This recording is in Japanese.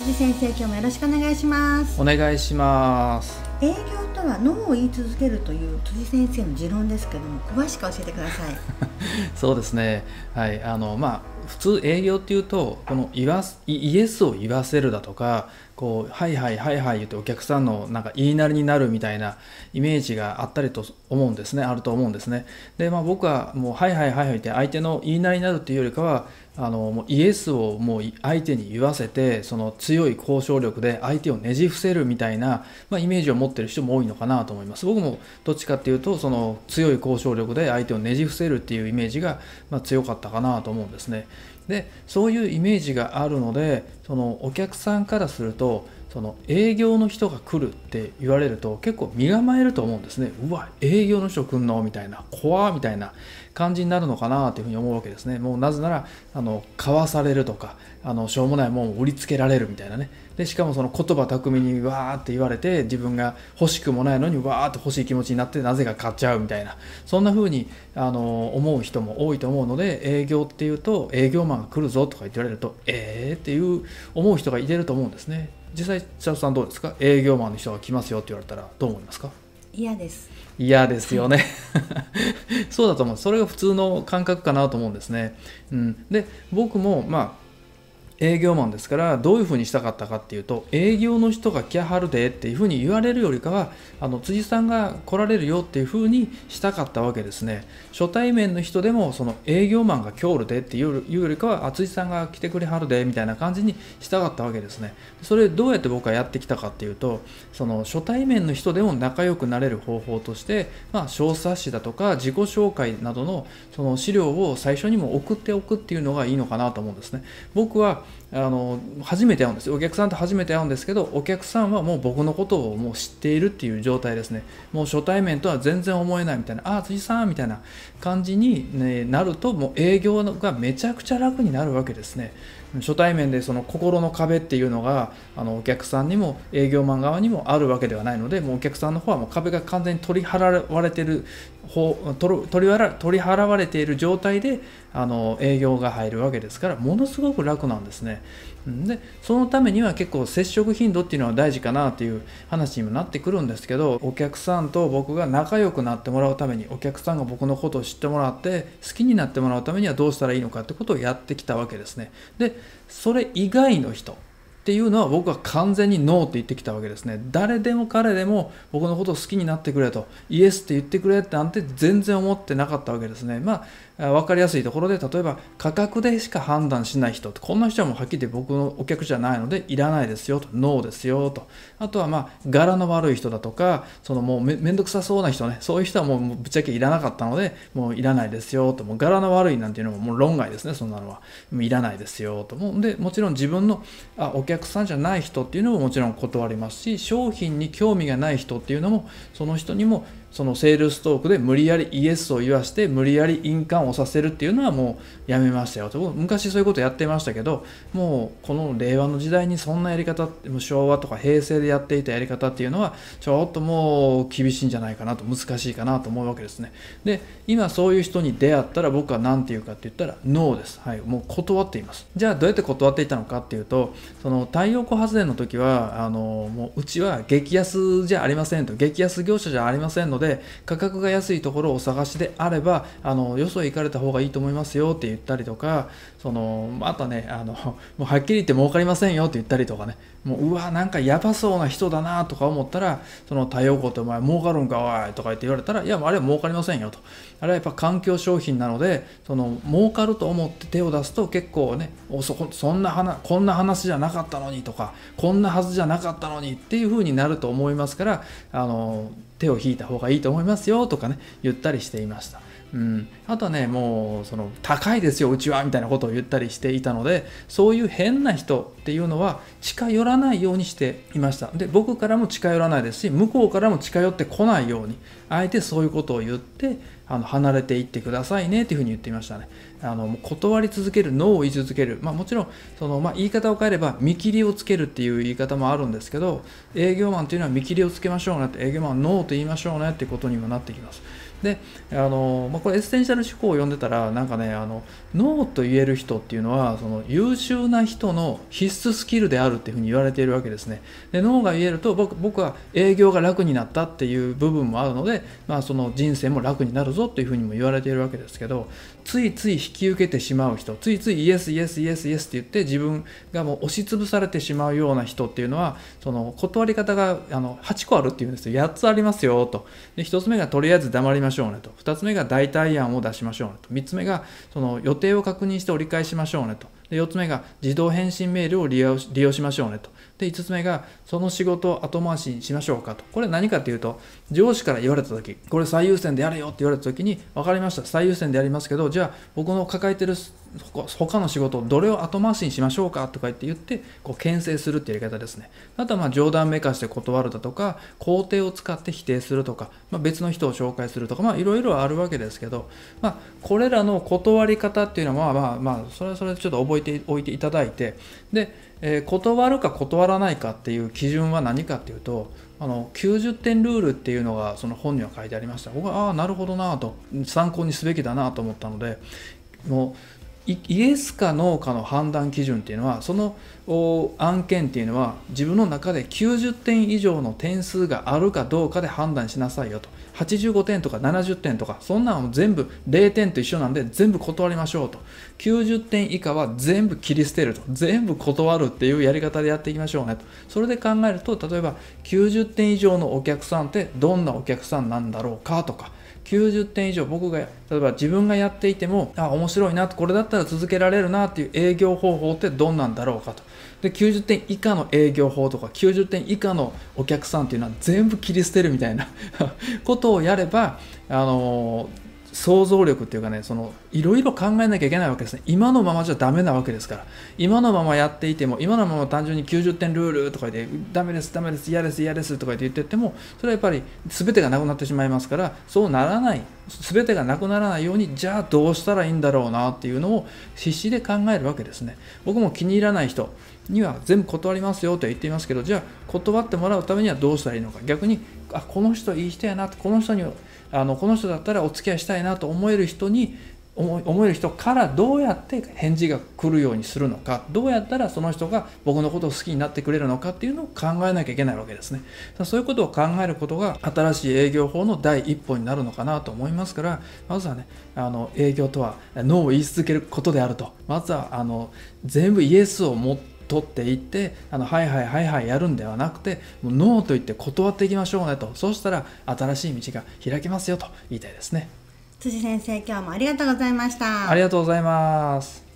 辻先生、今日もよろしくお願いします。お願いします。営業とはノーを言い続けるという辻先生の持論ですけども、詳しく教えてください。そうですね、はい、普通営業っていうと、このイエスを言わせるだとか、こうはいはいはいはい言ってお客さんのなんか言いなりになるみたいなイメージがあると思うんですね。で、僕はもうはいはいはいはいって相手の言いなりになるっていうよりかは、もうイエスをもう相手に言わせて、その強い交渉力で相手をねじ伏せるみたいな、イメージを持ってる人も多いのかなと思います。僕もどっちかっていうと、その強い交渉力で相手をねじ伏せるっていうイメージが、強かったかなと思うんですね。で、そういうイメージがあるので、そのお客さんからすると、その営業の人が来るって言われると結構身構えると思うんですね。うわ、営業の人来んのみたいな、怖みたいな感じになるのかなというふうに思うわけですね。もうなぜなら買わされるとか、しょうもないもんを売りつけられるみたいなね。でしかもその言葉巧みにわーって言われて、自分が欲しくもないのにわーって欲しい気持ちになって、なぜか買っちゃうみたいな、そんな風に思う人も多いと思うので、営業っていうと営業マンが来るぞとか言って言われると、っていう思う人がいてると思うんですね。実際、千里さんどうですか？営業マンの人が来ますよって言われたらどう思いますか？嫌です。嫌ですよね。そうだと思う。それが普通の感覚かなと思うんですね。で、僕も営業マンですから、どういうふうにしたかったかっていうと、営業の人が来はるでっていうふうに言われるよりかは、辻さんが来られるよっていうふうにしたかったわけですね。初対面の人でも、その営業マンが来るでっていうよりかは、辻さんが来てくれはるでみたいな感じにしたかったわけですね。それどうやって僕はやってきたかっていうと、その初対面の人でも仲良くなれる方法として、小冊子だとか自己紹介などのその資料を最初にも送っておくっていうのがいいのかなと思うんですね。僕は初めて会うんです。お客さんと初めて会うんですけど、お客さんはもう僕のことをもう知っているっていう状態ですね。もう初対面とは全然思えないみたいな、ああ辻さんみたいな感じに、なると、もう営業がめちゃくちゃ楽になるわけですね。初対面でその心の壁っていうのが、お客さんにも営業マン側にもあるわけではないので、もうお客さんの方はもう壁が完全に取り払われている状態で営業が入るわけですから、ものすごく楽なんですね。で、そのためには結構接触頻度っていうのは大事かなっていう話にもなってくるんですけど、お客さんと僕が仲良くなってもらうために、お客さんが僕のことを知ってもらって好きになってもらうためにはどうしたらいいのかってことをやってきたわけですね。で、それ以外の人っていうのは、僕は完全にノーって言ってきたわけですね。誰でも彼でも僕のことを好きになってくれと、イエスって言ってくれってなんて全然思ってなかったわけですね。分かりやすいところで、例えば価格でしか判断しない人、こんな人はもうはっきり言って僕のお客じゃないのでいらないですよと、ノーですよと。あとは柄の悪い人だとか、そのもう面倒くさそうな人ね、そういう人はもうぶっちゃけいらなかったので、もういらないですよと。もう柄の悪いなんていうのももう論外ですね。そんなのはもういらないですよと。で、もちろん自分のお客さんじゃない人っていうのももちろん断りますし、商品に興味がない人っていうのも、その人にもそのセールストークで無理やりイエスを言わして、無理やり印鑑をさせるっていうのはもうやめましたよと。昔そういうことやってましたけど、もうこの令和の時代にそんなやり方、昭和とか平成でやっていたやり方っていうのはちょっともう厳しいんじゃないかなと、難しいかなと思うわけですね。で、今そういう人に出会ったら、僕は何て言うかって言ったらノーです。もう断っています。じゃあどうやって断っていたのかっていうと、その太陽光発電の時は、もううちは激安じゃありませんと、激安業者じゃありませんので、価格が安いところをお探しであれば、よそへ行かれた方がいいと思いますよって言ったりとか、あとね、もうはっきり言って儲かりませんよって言ったりとかね、もう、うわ、なんかやばそうな人だなとか思ったら、その太陽光ってお前儲かるんかおいとか言って言われたら、いや、あれは儲かりませんよと。あれはやっぱ環境商品なので、その儲かると思って手を出すと結構ね、こんな話じゃなかったのにとか、こんなはずじゃなかったのにっていう風になると思いますから、手を引いた方がいいと思いますよとかね、言ったりしていました。あとはね、もうその高いですようちはみたいなことを言ったりしていたので、そういう変な人っていうのは近寄らないようにしていました。で、僕からも近寄らないですし、向こうからも近寄ってこないように、あえてそういうことを言って、離れていってくださいねっていうふうに言っていましたね。断り続ける、ノーを言い続ける、もちろんその、言い方を変えれば見切りをつけるっていう言い方もあるんですけど、営業マンというのは見切りをつけましょうねって、営業マンはノーと言いましょうねってことにもなってきます。でこれエッセンシャル思考を読んでたらなんかねノーと言える人っていうのはその優秀な人の必須スキルであるっていうふうに言われているわけですね。でノーが言えると僕は営業が楽になったっていう部分もあるので、その人生も楽になるぞっていうふうにも言われているわけですけど、ついつい引き受けてしまう人、ついついイエスイエスイエスイエスって言って自分がもう押しつぶされてしまうような人っていうのはその断り方が8個あるっていうんですよ。8つありますよと。で1つ目がとりあえず黙りましょうねと。2つ目が代替案を出しましょうねと。3つ目がその予定を確認して折り返しましょうねと。で4つ目が自動返信メールを利用しましょうねと。で5つ目がその仕事を後回しにしましょうかと。これ何かというと、上司から言われた時、これ最優先でやれよって言われた時に、分かりました、最優先でやりますけど、じゃあ僕の抱えてる他の仕事どれを後回しにしましょうかとか言って牽制するっていうやり方ですね。あとは冗談めかして断るだとか、肯定を使って否定するとか、別の人を紹介するとか、いろいろあるわけですけど、これらの断り方っていうのはそれはそれでちょっと覚えておいていただいて、で断るか断らないかっていう基準は何かっていうと、90点ルールっていうのがその本には書いてありました。僕はなるほどなと、参考にすべきだなと思ったので、もうイエスかノーかの判断基準っていうのは、その案件っていうのは自分の中で90点以上の点数があるかどうかで判断しなさいよと。85点とか70点とかそんなの全部0点と一緒なんで全部断りましょうと。90点以下は全部切り捨てると、全部断るっていうやり方でやっていきましょうねと。それで考えると、例えば90点以上のお客さんってどんなお客さんなんだろうかとか、90点以上僕が例えば自分がやっていても面白いなと、これだったら続けられるなっていう営業方法ってどんなんだろうかと。で90点以下の営業法とか90点以下のお客さんっていうのは全部切り捨てるみたいなことをやれば、想像力っていうかね、いろいろ考えなきゃいけないわけですね。今のままじゃダメなわけですから。今のままやっていても、今のまま単純に90点ルールとかでダメですダメです嫌です嫌ですとか言っていっても、それはやっぱり全てがなくなってしまいますから、そうならない、全てがなくならないように、じゃあどうしたらいいんだろうなっていうのを必死で考えるわけですね。僕も気に入らない人には全部断りますよと言っていますけど、じゃあ断ってもらうためにはどうしたらいいのか。逆にこの人いい人やな、この人だったらお付き合いしたいなと思える人からどうやって返事が来るようにするのか、どうやったらその人が僕のことを好きになってくれるのかっていうのを考えなきゃいけないわけですね。そういうことを考えることが新しい営業法の第一歩になるのかなと思いますから、まずはね、営業とはノーを言い続けることであると。まずは全部イエスを持って取っていってはいはいはいはいやるんではなくて、もうノーと言って断っていきましょうねと。そうしたら新しい道が開けますよと言いたいですね。辻先生、今日もありがとうございました。ありがとうございます。